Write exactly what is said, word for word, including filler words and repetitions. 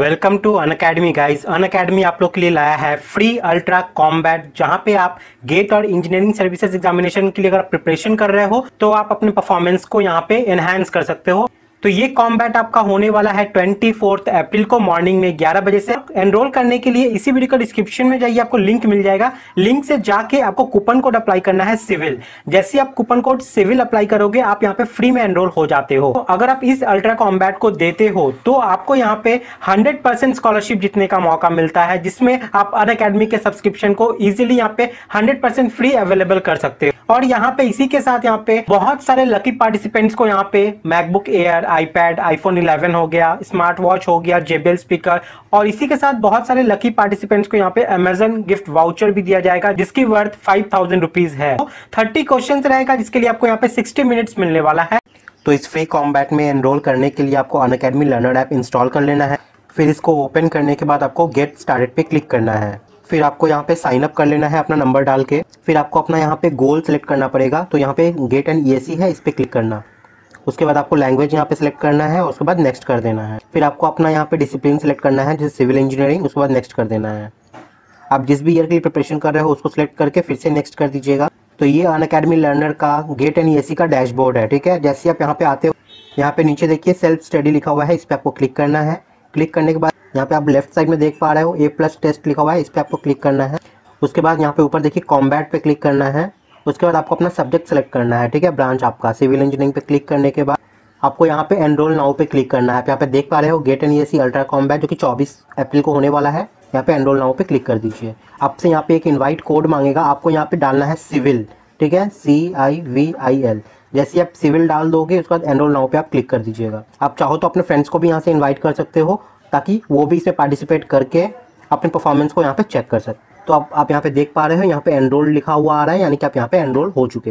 Welcome to Unacademy guys. Unacademy आप लोग के लिए लाया है फ्री अल्ट्रा कॉम्बैट, जहां पे आप गेट और इंजीनियरिंग सर्विसेज एग्जामिनेशन के लिए अगर प्रिपरेशन कर रहे हो तो आप अपने परफॉर्मेंस को यहां पे एनहांस कर सकते हो। तो ये कॉम्बैट आपका होने वाला है चौबीस अप्रैल को मॉर्निंग में ग्यारह बजे से। एनरोल करने के लिए इसी वीडियो का डिस्क्रिप्शन में जाइए, आपको लिंक मिल जाएगा। लिंक से जाके आपको कूपन कोड अप्लाई करना है सिविल। जैसे आप कूपन कोड सिविल अप्लाई करोगे आप यहाँ पे फ्री में एनरोल हो जाते हो। तो अगर आप इस अल्ट्रा कॉम्बैट को देते हो तो आपको यहाँ पे हंड्रेड परसेंट स्कॉलरशिप जीतने का मौका मिलता है, जिसमें आप अनअकैडमी के सब्सक्रिप्शन को इजिली यहाँ पे हंड्रेड परसेंट फ्री अवेलेबल कर सकते हो। और यहाँ पे इसी के साथ यहाँ पे बहुत सारे लकी पार्टिसिपेंट्स को यहाँ पे MacBook Air, iPad, iPhone eleven हो गया, स्मार्ट वॉच हो गया, जे बी एल स्पीकर, और इसी के साथ बहुत सारे लकी पार्टिसिपेंट्स को यहाँ पे अमेजन गिफ्ट वाउचर भी दिया जाएगा, जिसकी वर्थ फाइव थाउजेंड रुपीज है। तो थर्टी क्वेश्चन रहेगा, जिसके लिए आपको यहाँ पे सिक्सटी मिनट्स मिलने वाला है। तो इस फ्री कॉम्बैट में एनरोल करने के लिए आपको अनअकैडमी लर्नर ऐप इंस्टॉल कर लेना है। फिर इसको ओपन करने के बाद आपको गेट स्टार्टेड पे क्लिक करना है। फिर आपको यहाँ पे साइन अप कर लेना है अपना नंबर डाल के। फिर आपको अपना यहाँ पे गोल सेलेक्ट करना पड़ेगा, तो यहाँ पे गेट एंड ई ए सी है, इस पे क्लिक करना। उसके बाद आपको लैंग्वेज यहाँ पे सिलेक्ट करना है और उसके बाद नेक्स्ट कर देना है। फिर आपको अपना यहाँ पे डिसिप्लिन सिलेक्ट करना है, जैसे सिविल इंजीनियरिंग, उसके बाद नेक्स्ट कर देना है। आप जिस भी ईयर के लिए प्रिपरेशन कर रहे हो उसको सिलेक्ट करके फिर से नेक्स्ट कर दीजिएगा। तो ये अनअकैडमी लर्नर का GATE and E A C का डैशबोर्ड है, ठीक है। जैसे आप यहाँ पे आते हो, यहाँ पे नीचे देखिए सेल्फ स्टडी लिखा हुआ है, इस पर आपको क्लिक करना है। क्लिक करने के बाद यहाँ पे आप लेफ्ट साइड में देख पा रहे हो ए प्लस टेस्ट लिखा हुआ है, इस पर आपको क्लिक करना है। उसके बाद यहाँ पे ऊपर देखिए कॉम्बैट पे क्लिक करना है। उसके बाद आपको अपना सब्जेक्ट सेलेक्ट करना है, ठीक है, ब्रांच आपका सिविल इंजीनियरिंग पे क्लिक करने के बाद आपको यहाँ पे एनरोल नाउ पे क्लिक करना है। आप यहाँ पे देख पा रहे हो GATE and E A C ultra combat जो कि चौबीस अप्रैल को होने वाला है, यहाँ पे एनरोल नाउ पे क्लिक कर दीजिए। आपसे यहाँ पे एक इन्वाइट कोड मांगेगा, आपको यहाँ पे डालना है सिविल, ठीक है, सी आई वी आई एल। जैसे आप सिविल डाल दोगे उसके बाद एनरोल नाउ पे आप क्लिक कर दीजिएगा। आप चाहो तो अपने फ्रेंड्स को भी यहाँ से इन्वाइट कर सकते हो, ताकि वो भी इसमें पार्टिसिपेट करके अपने परफॉर्मेंस को यहाँ पे चेक कर सकते। तो आप आप यहाँ पे देख पा रहे हो, यहाँ पे एनरोल्ड लिखा हुआ आ रहा है, यानी कि आप यहाँ पे एनरोल हो चुके हैं।